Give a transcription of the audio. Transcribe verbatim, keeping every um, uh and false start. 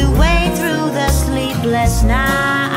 your way through the sleepless night.